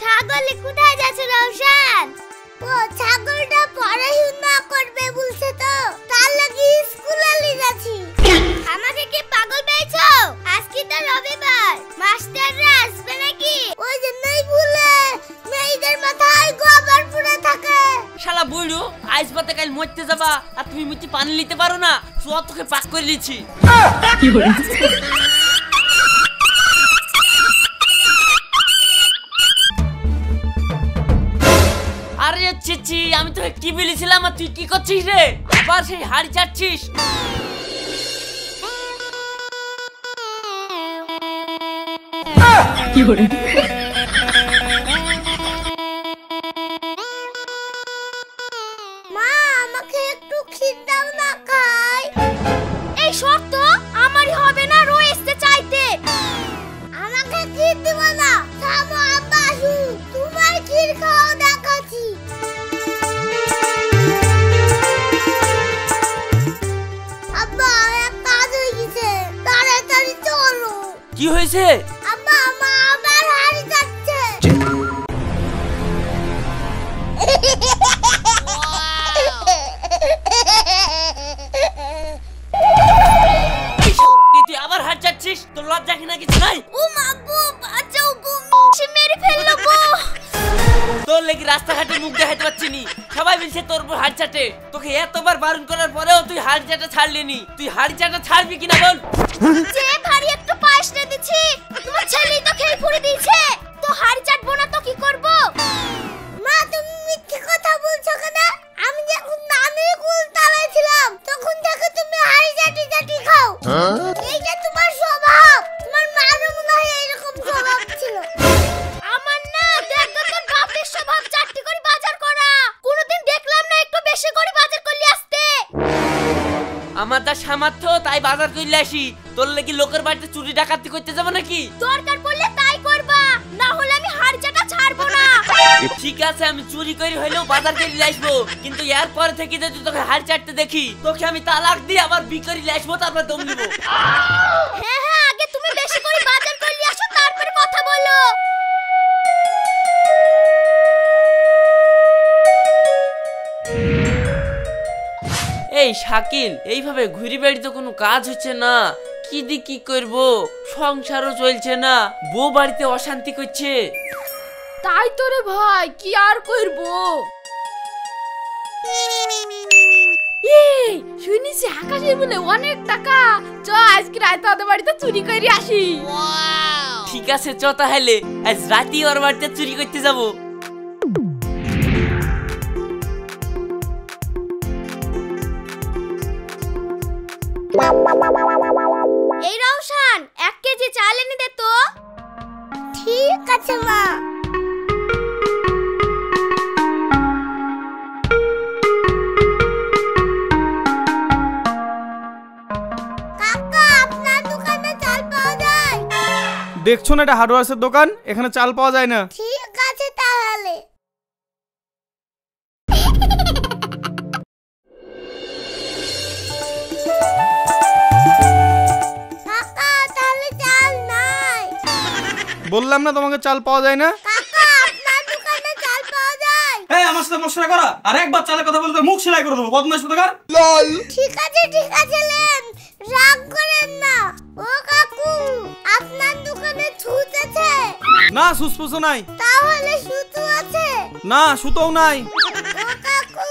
ছাগলে কোথায় যাচ্ছে রওশান? ও ছাগলটা পড়াশোনা করবে বলছে তো, তার লাগি স্কুলে নিয়ে যাচ্ছি। আমাকে কি পাগল পেয়েছো? আজকে তো রবিবার, মাস্টাররা আসবে নাকি? ওই যে নাই ভুলে মেয়েদের মাথায় গোবর পুড়ে থাকে। শালা বুইড়ো, আজ পথে কাল মরতে যাবা আর তুমি মুচি পানি নিতে পারো না। সব তোকে পাক করে দিচ্ছি। কি বলে? আমি তোকে কি বলেছিলাম আর তুই কি করছিস রে? আবার সেই হাড়ি চাচ্ছিস? মা আমাকে একটু খিদ দাও না খাই। এই শর্ত আমারই হবে না রয়েছে চাইতে। আমাকে খিদ দিবা না, থামো আব্বা আসু তোমার খির খাও দেখাচ্ছি। কি হয়েছে? আব্বা মা আবার হাড়ি যাচ্ছে। তুই আবার হাড় যাচ্ছিস, তোর লজ্জা কি না কিছু নাই? ও মা গো বাঁচাও গো, সে মেরে ফেললো গো। তোর লাগি রাস্তাঘাটে মুখ দেখাতে পারছি নি, সবাই বলছে তোর উপর হাড় চাটে। তোকে এতবার বারণ করার পরেও তুই হাড় চাটা ছাড়লি নি। তুই হাড় চাটা ছাড়বি কিনা বল? যে ভারী একটা পাশ না দিছি তোমার ছেলে তো খেয়ে পুড়ে দিয়েছে, তো হাড় চাটবো না তো কি করব? মা তুমি মিথ্যে কথা বলছো কেন? আমি যখন নামের কুল তালায় ছিলাম তখন থেকে তুমি হাড় চাটি চাটি খাও। এই যে তোমার স্বভাব, তোমার মার মনে হয় এরকম স্বভাব ছিল। আমার না দেখ তোর বাপের স্বভাব চাটটি করে বাজার করা, কোনোদিন দেখলাম না একটু বেশি করে বাজার করলি আসতে। আমার দা সামর্থ্য তাই বাজার করলে আসি, তোর লাগি লোকের বাড়িতে চুরি ডাকাতি করতে যাব নাকি? দরকার পড়লে তাই করবা, না হলে আমি হাড়চাটা ছাড়বো না। ঠিক আছে আমি চুরি করি হইলেও বাজার করে আসবো, কিন্তু এর পর থেকে যদি তোকে হাড়চাটতে দেখি তোকে আমি তালাক দিয়ে আবার বিকরি আসবো, তারপর দম দিব। হ্যাঁ হ্যাঁ আগে তুমি বেশি করে বাজার করে আসো তারপরে কথা বলো। এই শাকিল, এইভাবে ঘুরে বেড়িতে কোনো কাজ হচ্ছে না, কি দি কি করব, সংসারও চলছে না, বউ বাড়িতে অশান্তি করছে। তাই তো রে ভাই, কি আর করব। এই শুনিস আকাশে বলে অনেক টাকা, চ আজকে রাতে ওদের বাড়িতে চুরি করে আসি। ঠিক আছে চ তাহলে আজ রাতে ওর বাড়িতে চুরি করতে যাব। এই রওশান 1 কেজি চাল এনে দে তো। ঠিক আছে মা। কাকা আপনার দোকানে চাল পাওয়া যায়? দেখছো না এটা হার্ডওয়ারের দোকান, এখানে চাল পাওয়া যায় না। ঠিক আছে তাহলে। বললাম না তোমাকে চাল পাওয়া যায় না? কাকা আপনার দোকানে চাল পাওয়া যায়? এই আমার সাথে মশলা করা, আর একবার চালের কথা বলতে মুখ সেলাই করে দেব বদমাশ কোথাকার। লাল ঠিক আছে লেন, রাগ করেন না। ও কাকু আপনার দোকানে ছুঁচ আছে? না সুসপুস নাই। তাহলে সুতো আছে? না সুতোও নাই। ও কাকু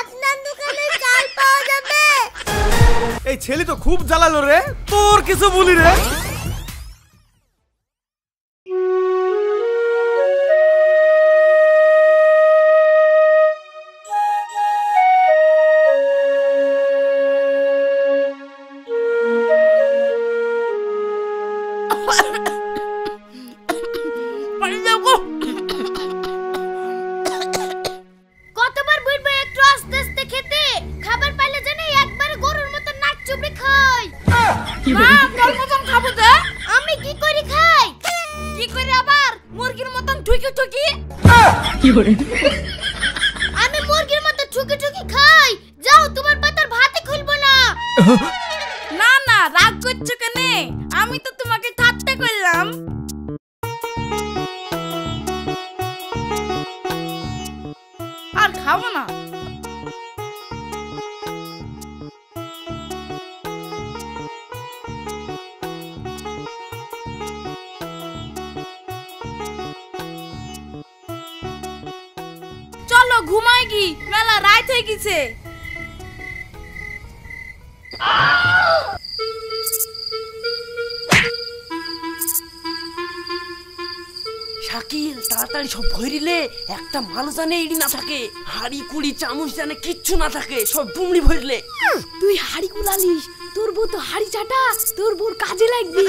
আপনার দোকানে চাল পাওয়া যাবে? এই ছেলে তো খুব জ্বালালো রে, তোর কিছু বলি রে। আমি মুরগির মতো ঠুকে ঠুকে খাই, যাও তোমার পাতার ভাতে খুলবো না। না না রাগ করছো কেন? আমি তো তোমাকে ঠাট্টা করলাম। খাও না। চলো ঘুমাই কি, মেলা রাত হয়ে গেছে। শাকিল, তাড়াতাড়ি সব ভরিলে, একটা মানুষ জানে ইডি না থাকে, হাড়ি কুড়ি চামচ জানে কিচ্ছু না থাকে, সব ডুমড়ি ভরিলে। তুই হাড়ি কুলালিস, তোর বউ তো হাড়ি চাটা, তোর বউর কাজে লাগবি।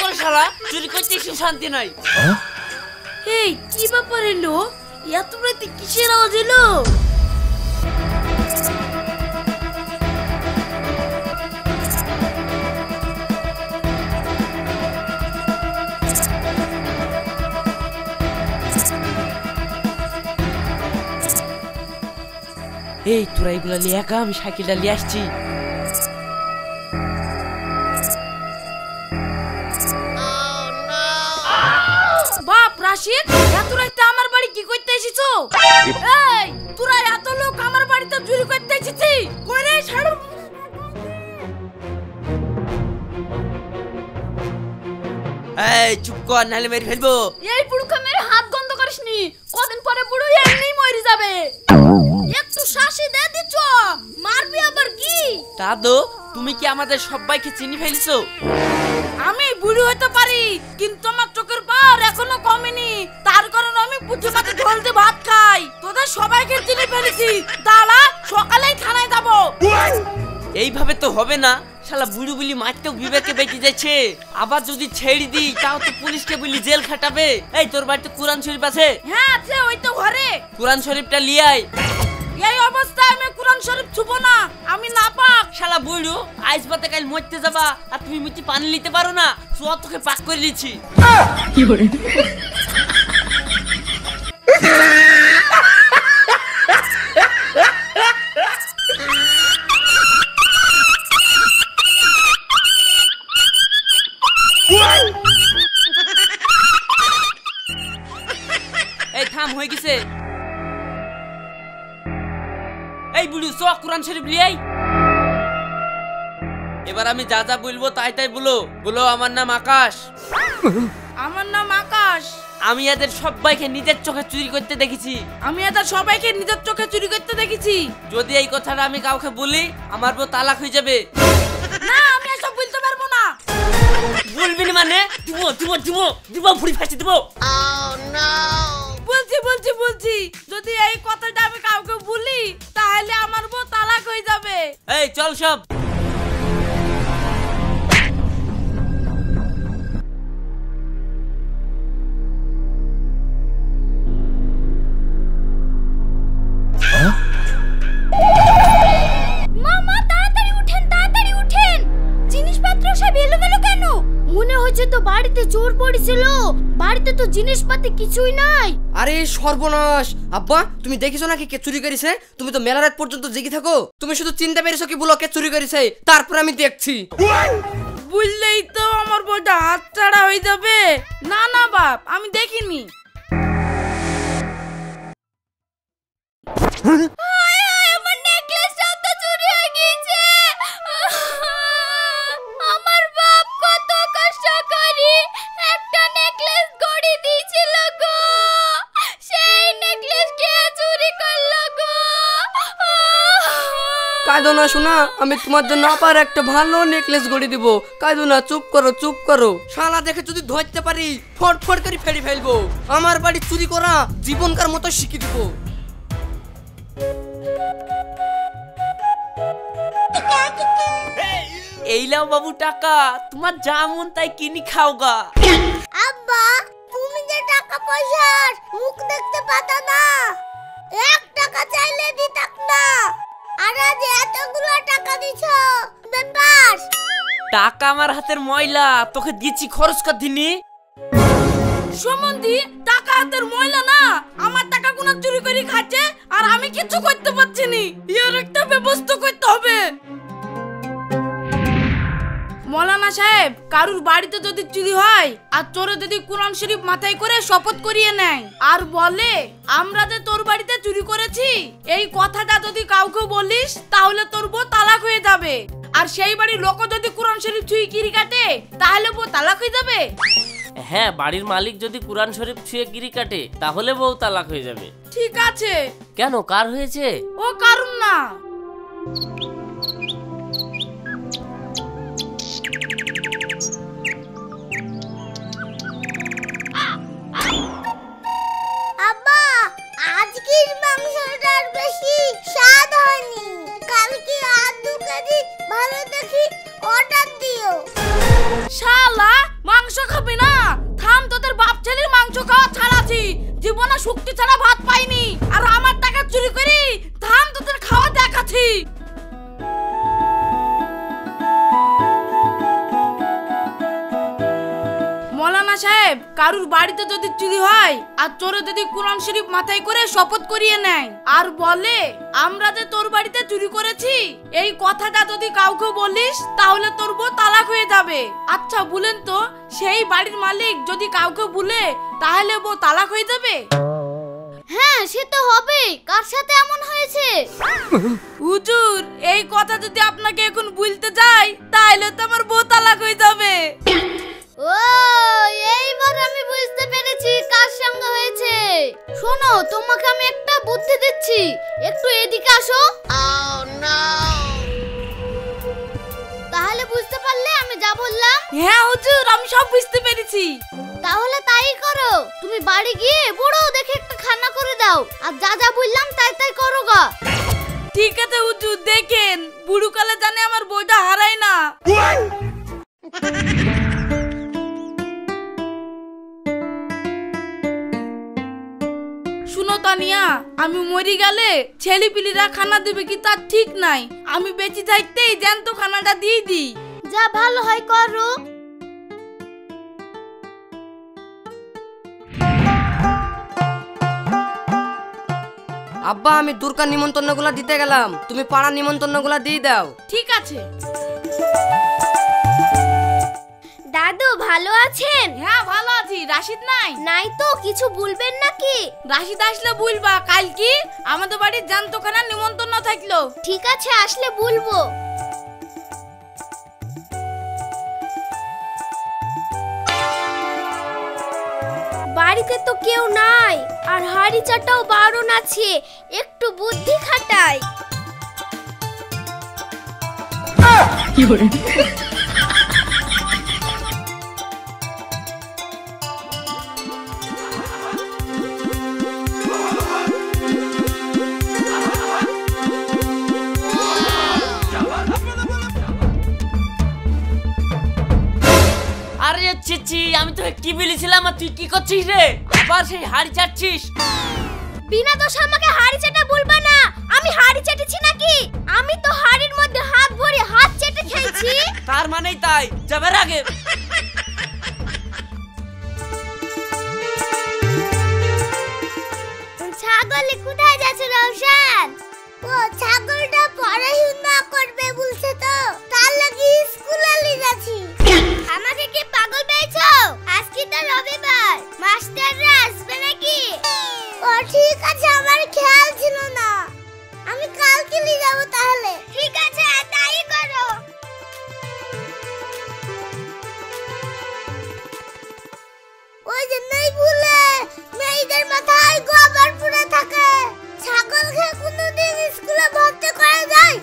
তোর শালা চুরি করতে কিছু শান্তি নাই। এই কি ব্যাপার এলো, এত রাতে কিসের আওয়াজ এলো? এই তোরা এগুলা নিয়ে একা, আমি সাইকেলটা নিয়ে আসছি। বাপ রাশিদ, এত রাতে আমার বাড়ি কি করতে এসেছো? এই তোরা এত লোক আমার বাড়িতে চুরি করতে এসেছিস? করে ছাড়ো। এই চুপ কর, নাহলে মেরে ফেলবো। এই বুড়োকে মেরে হাত গন্ধ করিসনি, কদিন পরে বুড়ো এমনি মরে যাবে। একটু শাসি দে দিচ্ছ, মারবি আবার কি? দাদু, তুমি কি আমাদের সবাইকে চিনি ফেলছো? আমি বুড়ি হতে পারি, কিন্তু আমার চোখের পাওয়ার এখনো কমেনি, তার কারণে আমি পুঁটি মাছে ঝোল দিয়ে ভাত খাই। তোদের সবাইকে চিনি ফেলেছি, দাঁড়া সকালেই থানায় যাব। এইভাবে তো হবে না, শালা বুড়ি বলি মারতেও বিবেকে বেঁচে যাচ্ছে, আবার যদি ছেড়ে দিই তাও তো পুলিশকে বলি জেল খাটাবে। এই তোর বাড়িতে কোরআন শরীফ আছে? হ্যাঁ আছে, ওই তো ঘরে। কোরআন শরীফটা নিয়ে আয়। এই অবস্থায় আমি কুরআন শরীফ ছুবো না, আমি নাপাক। শালা বুইড়ু, আজ বাতে কাল মরতে যাবা আর তুমি মুতি পানি নিতে পারো না। চোয়া তোকে পাক করে দিয়েছি। কি করে? এই থাম, হয়ে গেছে। এবার আমি যা যা বলবো তাই তাই বলো। বলো, আমার নাম আকাশ। আমার নাম আকাশ। আমি এদের সবাইকে নিজের চোখে চুরি করতে দেখেছি। যদি এই কথাটা আমি কাউকে বলি, আমার বউ তালাক হয়ে যাবে। না, আমি এসব বলতে পারবো না। বলবি না মানে দিব ফুড়ি ফাঁসি দিব। বলছি যদি এই কথাটা আমি কাউকে বলি, তাহলে আমার বউ তালাক হয়ে যাবে। এই চল সব। তুমি দেখেছো নাকি কে চুরি করেছে? তুমি তো মেলা রাত পর্যন্ত জেগে থাকো, তুমি শুধু চিন্তা পেরেছো কি বলো কে চুরি করেছে, তারপর আমি দেখছি। বুঝলেই তো আমার বউটা হাত ছাড়া হয়ে যাবে। না না বাপ, আমি দেখিনি। কাঁদো না শোনা, আমি তোমার জন্য আবার একটা ভালো নেকলেস গড়ে দিব। কাঁদো না, চুপ করো চুপ করো। শালা দেখে যদি ধরতে পারি ফটফট করে ফেলে ফেলবো। আমার বাড়ি চুরি করা জীবনকার মতো শিখিয়ে দিব। এই লাও বাবু টাকা, তোমার যা মন তাই কিনি খাও গা। আব্বা, তুমি যে টাকা পয়সার মুখ দেখতে পাতা না, এক টাকা চাইলে দিতাক না। টাকা আমার হাতের ময়লা, তোকে দিয়েছি খরচ কর দিনি। সুমন্দি, টাকা হাতের ময়লা না, আমার টাকা কোন চুরি করে খাচ্ছে আর আমি কিছু করতে পারছি না। এর একটা ব্যবস্থা করতে হবে। মৌলানা সাহেব, কারুর বাড়িতে যদি চুরি হয় আর তোরা যদি কোরআন শরীফ মাথায় করে শপথ করিয়ে নেয় আর বলে আমরা যে তোর বাড়িতে চুরি করেছি, এই কথাটা যদি কাউকে বলিস তাহলে তোর বউ তালাক হয়ে যাবে। আর সেই বাড়ির লোক যদি কোরআন শরীফ ছুঁয়ে কিরি কাটে তাহলে বউ তালাক হয়ে যাবে। হ্যাঁ, বাড়ির মালিক যদি কোরআন শরীফ ছুঁয়ে গিরি কাটে তাহলে বউ তালাক হয়ে যাবে। ঠিক আছে, কেন কার হয়েছে? ও কারণ না। আব্বা, আজকের মাংসটা বেশি স্বাদ হয়নি, কালকে আর দু কেজি ভালো দেখি অর্ডার দিও। শালা মাংস খাবি না? থাম, তোদের বাপ ছেলের মাংস খাওয়া ছাড়াছি, জীবনে শুক্তি ছাড়া ভাত পাইনি, আর আমার টাকা চুরি করি। থাম, তোদের খাওয়া দেখাচ্ছি। মৌলানা সাহেব, কারুর বাড়িতে যদি চুরি হয় আর চোরে যদি কোরআন শরীফ মাথায় করে শপথ করিয়ে নেয় আর বলে আমরা যে তোর বাড়িতে চুরি করেছি, এই কথাটা যদি কাউকে বলিস তাহলে তোর বউ তালাক হয়ে যাবে। আচ্ছা বলেন তো, সেই বাড়ির মালিক যদি কাউকে বলে তাহলে বউ তালাক হয়ে যাবে? হ্যাঁ, সে তো হবে। কার সাথে এমন হয়েছে? হুজুর, এই কথা যদি আপনাকে এখন বলতে যাই তাহলে তো আমার বউ তালাক হয়ে যাবে। ও, এইবার আমি বুঝতে পেরেছি কার সঙ্গে হয়েছে। শোনো, তোমাকে আমি একটা বুদ্ধি দিচ্ছি, একটু এদিকে আসো। তাহলে বুঝতে পারলে আমি যা বললাম? হ্যাঁ হুজুর, আমি সব বুঝতে পেরেছি। তাহলে তাই করো, তুমি বাড়ি গিয়ে বড় দেখে একটা খানা করে দাও, আর যা যা বললাম তাই তাই করো গা। ঠিক আছে হুজুর, দেখেন বুড়ো কালে জানে আমার বউটা হারায় না। তানিয়া, আমি মরি গেলে ছেলেপিলিরা খানা দেবে কি তার ঠিক নাই, আমি বেঁচে থাকতেই জ্যান্ত খানাটা দিয়ে দিই, যা ভালো হয় করো। আব্বা, আমি দুর্গা নিমন্ত্রণ গুলা দিতে গেলাম, তুমি পাড়া নিমন্ত্রণ গুলা দিয়ে দাও। ঠিক আছে। দাদু ভালো আছেন? হ্যাঁ ভালো আছি। রাশিদ নাই? নাই তো। কিছু বলবেন নাকি? রাশিদ আসলে বলবা, কাল কি আমাদের বাড়ির জান্তখানা নিমন্ত্রণ থাকলো। ঠিক আছে, আসলে বলবো। বাড়িতে তো কেউ নাই, আর হাড়ি চাটাও বারণ আছে, একটু বুদ্ধি খাটাই। আমি তো কি বলেছিলাম, আর তুই কি করছিস রে? আবার সেই হাড়ি চাটছিস? বিনা দোষে আমাকে হাড়ি চাটা বলবা না। আমি হাড়ি চাটেছি নাকি? আমি তো হাড়ির মধ্যে হাত ভরে হাত চেটে খেয়েছি। তার মানেই তাই যাবার আগে। ছাগল কোথায় যাচ্ছে রওশান? ও ছাগলটা পড়াশোনা করবে বলছে তো, তার লাগি স্কুলে নিয়ে যাচ্ছি। আমাকে কি পাগল পেয়েছো? আজকে তো রবিবার, মাস্টাররা আসবে নাকি? ও ঠিক আছে, আমার খেয়াল ছিল না, আমি কালকে নিয়ে যাব তাহলে। ঠিক আছে, তাই করো। ওই যে নেই ভুলে মেয়েদের মাথায় গোবর পুড়ে থাকে, ছাগল খেয়ে কোনোদিন স্কুলে ভর্তি করা যায়?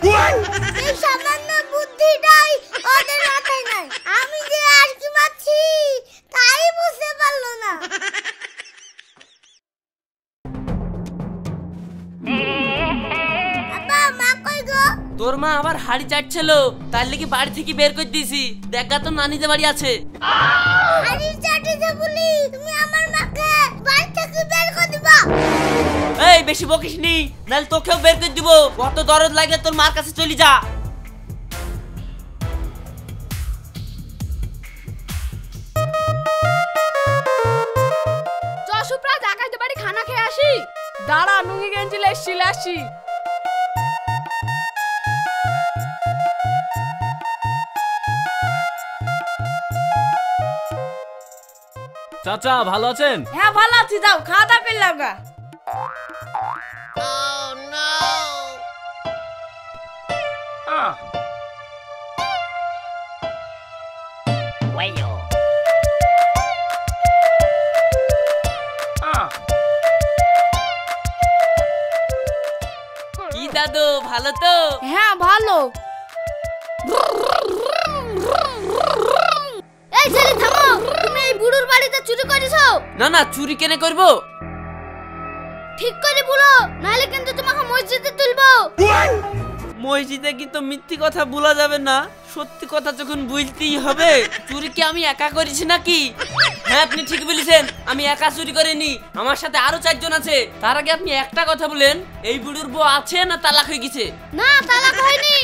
এই সামান্য বুদ্ধিটাই ওদের মাথায় নাই। আমি যে আর কি পাচ্ছি তাই বুঝতে পারলো না। তোর মা আবার হাড়ি চাটছিল, তার লাগি বাড়ি থেকে বের করে দিয়েছি। দেখা তো নানিদের বাড়ি আছে। হাড়ি চাটেছে বলি তুমি আমার মাকে বাড়ি থেকে বের করে দিবা? এই বেশি বকিস নি, নাহলে তোকেও বের করে দিব। কত দরদ লাগে, তোর মার কাছে চলে যা। যশুপ্রাজ আকাশদের বাড়ি খানা খেয়ে আসি। দাঁড়া, নুঙ্গি গেঞ্জি লেসিলে আসি। চাচা ভালো আছেন? হ্যাঁ ভালো আছি, যাও খাওয়া দাওয়া করলাম গা। কি দাদু ভালো তো? হ্যাঁ ভালো। এই ছেলে থামো, তুমি এই বুড়ুর বাড়িতে চুরি করেছো? না না, চুরি কেন করব? ঠিক করে বলো, নাহলে কিন্তু তোমাকে মসজিদে তুলবো। মসজিদে কি তো মিথ্যি কথা বলা যাবে না, সত্যি কথা যখন বলতেই হবে। চুরি কি আমি একা করেছি নাকি? হ্যাঁ আপনি ঠিক বলেছেন, আমি একা চুরি করিনি, আমার সাথে আরো চারজন আছে। তার আগে আপনি একটা কথা বলেন, এই বুড়ুর বউ আছে না তালাক হয়ে গেছে? না তালাক হয়নি।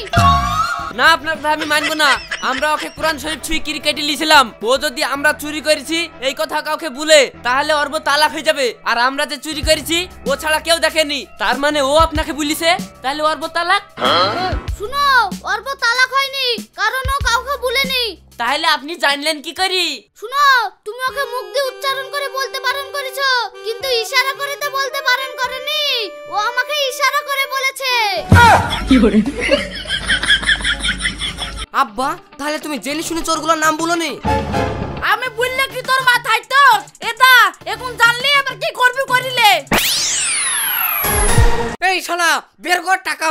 না আপনার কথা আমি মানবো না, আমরা ওকে কোরআন শরীফ ছুঁই কেটে নিয়েছিলাম। ও যদি আমরা চুরি করেছি এই কথা কাউকে বলে তাহলে ওর তালাক হয়ে যাবে, আর আমরা যে চুরি করেছি ও ছাড়া কেউ দেখেনি। তার মানে ও আপনাকে বলিছে, তাহলে ওর তালাক? শুনো, ওর তালাক হয়নি কারণ ও কাউকে বলেনি। তাহলে আপনি জানলেন কি করি? শুনো, তুমি ওকে মুখ দিয়ে উচ্চারণ করে বলতে বারণ করেছো, কিন্তু ইশারা করে তো বলতে বারণ করেনি। ও আমাকে ইশারা করে বলেছে। কি করে? আব্বা তাহলে তুমি জেনে শুনে চোরগুলোর নাম বলোনি? আমি বললে কি তোর মাথায় তো এটা এখন জানলি আবার কি করবি করিলে? এই শালা বের কর টাকা।